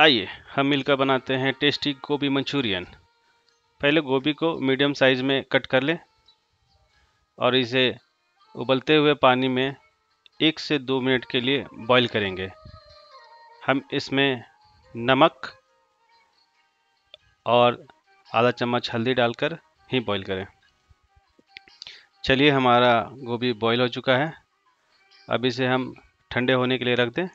आइए हम मिलकर बनाते हैं टेस्टी गोभी मंचूरियन। पहले गोभी को मीडियम साइज़ में कट कर लें और इसे उबलते हुए पानी में 1 से 2 मिनट के लिए बॉईल करेंगे। हम इसमें नमक और आधा चम्मच हल्दी डालकर ही बॉईल करें। चलिए, हमारा गोभी बॉईल हो चुका है। अब इसे हम ठंडे होने के लिए रख दें।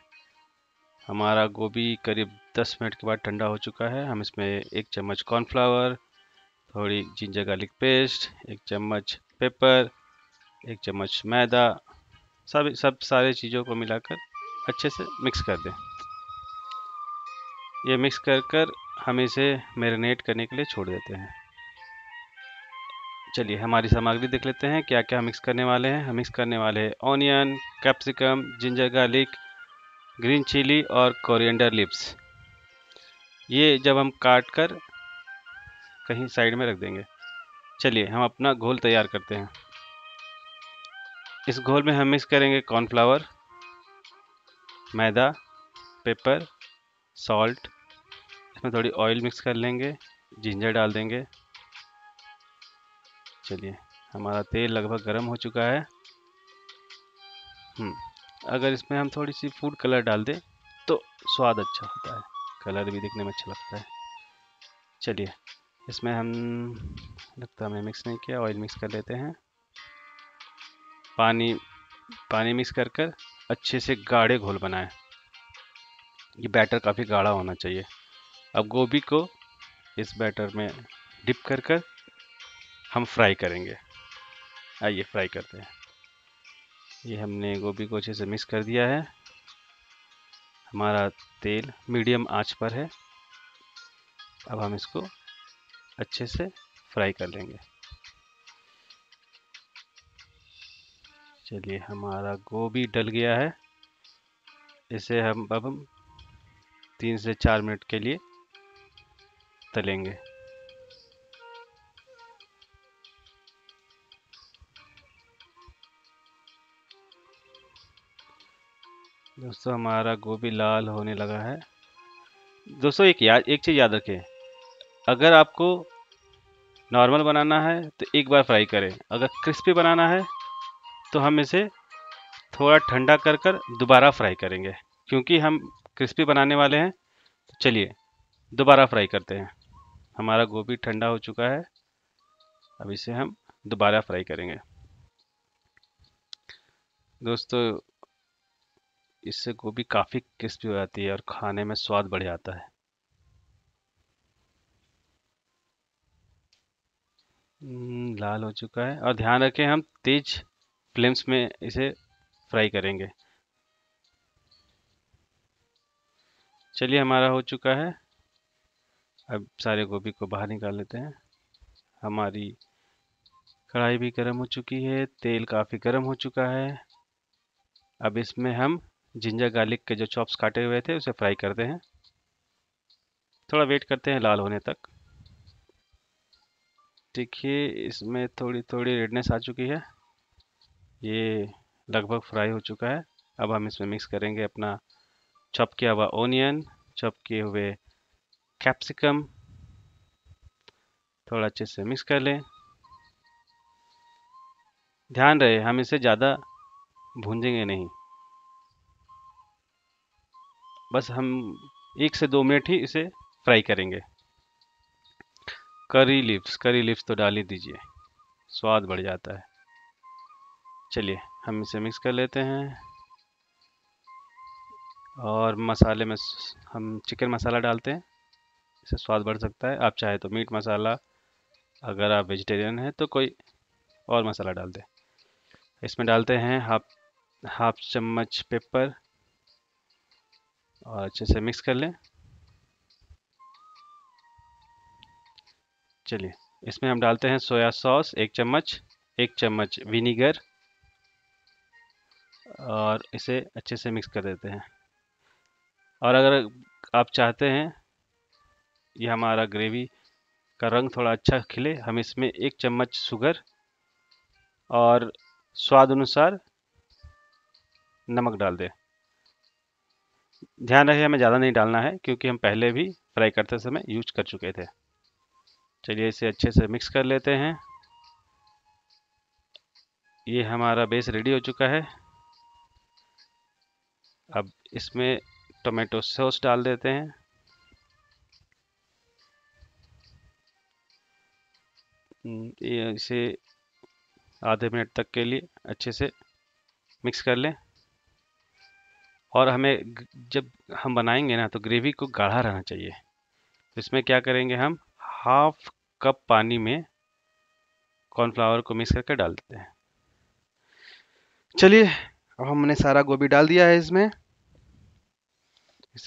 हमारा गोभी करीब 10 मिनट के बाद ठंडा हो चुका है। हम इसमें 1 चम्मच कॉर्नफ्लावर, थोड़ी जिंजर गार्लिक पेस्ट, 1 चम्मच पेपर, 1 चम्मच मैदा, सारे चीज़ों को मिलाकर अच्छे से मिक्स कर दें। ये मिक्स कर कर हम इसे मैरिनेट करने के लिए छोड़ देते हैं। चलिए हमारी सामग्री देख लेते हैं क्या क्या मिक्स करने वाले हैं। हम मिक्स करने वाले हैं onion, capsicum, ginger garlic, green chilli और कोरिएंडर लीव्स। ये जब हम काट कर कहीं साइड में रख देंगे। चलिए हम अपना घोल तैयार करते हैं। इस घोल में हम मिक्स करेंगे कॉर्नफ्लावर, मैदा, पेपर, सॉल्ट, इसमें थोड़ी ऑयल मिक्स कर लेंगे, जिंजर डाल देंगे। चलिए हमारा तेल लगभग गर्म हो चुका है। अगर इसमें हम थोड़ी सी फूड कलर डाल दें तो स्वाद अच्छा होता है, कलर भी देखने में अच्छा लगता है। चलिए इसमें हम लगता है हमने मिक्स नहीं किया, ऑयल मिक्स कर लेते हैं। पानी मिक्स कर कर अच्छे से गाढ़े घोल बनाएं। ये बैटर काफ़ी गाढ़ा होना चाहिए। अब गोभी को इस बैटर में डिप कर कर हम फ्राई करेंगे। आइए फ्राई करते हैं। ये हमने गोभी को अच्छे से मिक्स कर दिया है। हमारा तेल मीडियम आंच पर है। अब हम इसको अच्छे से फ्राई कर लेंगे। चलिए हमारा गोभी डल गया है। इसे हम 3 से 4 मिनट के लिए तलेंगे। दोस्तों हमारा गोभी लाल होने लगा है। दोस्तों एक चीज़ याद रखें, अगर आपको नॉर्मल बनाना है तो एक बार फ्राई करें। अगर क्रिस्पी बनाना है तो हम इसे थोड़ा ठंडा कर कर दोबारा फ्राई करेंगे, क्योंकि हम क्रिस्पी बनाने वाले हैं। तो चलिए दोबारा फ्राई करते हैं। हमारा गोभी ठंडा हो चुका है। अब इसे हम दोबारा फ्राई करेंगे। दोस्तों इससे गोभी काफ़ी क्रिस्पी हो जाती है और खाने में स्वाद बढ़ जाता है। लाल हो चुका है और ध्यान रखें हम तेज फ्लेम्स में इसे फ्राई करेंगे। चलिए हमारा हो चुका है। अब सारे गोभी को बाहर निकाल लेते हैं। हमारी कढ़ाई भी गर्म हो चुकी है, तेल काफ़ी गर्म हो चुका है। अब इसमें हम जिंजर गार्लिक के जो चॉप्स काटे हुए थे उसे फ्राई करते हैं। थोड़ा वेट करते हैं लाल होने तक। देखिए इसमें थोड़ी थोड़ी रेडनेस आ चुकी है। ये लगभग फ्राई हो चुका है। अब हम इसमें मिक्स करेंगे अपना चॉप किया हुआ ऑनियन, चॉप किए हुए कैप्सिकम। थोड़ा अच्छे से मिक्स कर लें। ध्यान रहे हम इसे ज़्यादा भूंजेंगे नहीं, बस हम 1 से 2 मिनट ही इसे फ्राई करेंगे। करी लीव्स तो डाल ही दीजिए, स्वाद बढ़ जाता है। चलिए हम इसे मिक्स कर लेते हैं और मसाले में हम चिकन मसाला डालते हैं, इससे स्वाद बढ़ सकता है। आप चाहे तो मीट मसाला, अगर आप वेजिटेरियन हैं तो कोई और मसाला डाल दें। इसमें डालते हैं हाफ चम्मच पेपर और अच्छे से मिक्स कर लें। चलिए इसमें हम डालते हैं सोया सॉस 1 चम्मच, 1 चम्मच विनीगर और इसे अच्छे से मिक्स कर देते हैं। और अगर आप चाहते हैं ये हमारा ग्रेवी का रंग थोड़ा अच्छा खिले, हम इसमें 1 चम्मच शुगर और स्वाद अनुसार नमक डाल दें। ध्यान रहे हमें ज़्यादा नहीं डालना है क्योंकि हम पहले भी फ्राई करते समय यूज कर चुके थे। चलिए इसे अच्छे से मिक्स कर लेते हैं। ये हमारा बेस रेडी हो चुका है। अब इसमें टोमेटो सॉस डाल देते हैं। इसे आधे मिनट तक के लिए अच्छे से मिक्स कर लें। और हमें जब हम बनाएंगे ना तो ग्रेवी को गाढ़ा रहना चाहिए, तो इसमें क्या करेंगे, हम हाफ कप पानी में कॉर्नफ्लावर को मिक्स करके डाल देते हैं। चलिए अब हमने सारा गोभी डाल दिया है इसमें। इसे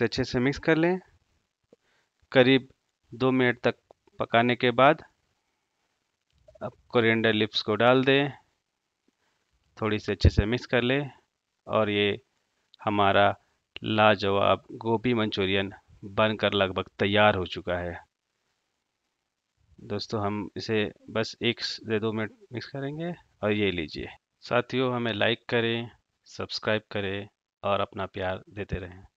अच्छे से मिक्स कर लें। करीब 2 मिनट तक पकाने के बाद अब कोरिएंडर लीव्स को डाल दें, थोड़ी सी अच्छे से मिक्स कर लें। और ये हमारा लाजवाब गोभी मंचूरियन बनकर लगभग तैयार हो चुका है। दोस्तों हम इसे बस 1 से 2 मिनट मिक्स करेंगे और ये लीजिए। साथियों हमें लाइक करें, सब्सक्राइब करें और अपना प्यार देते रहें।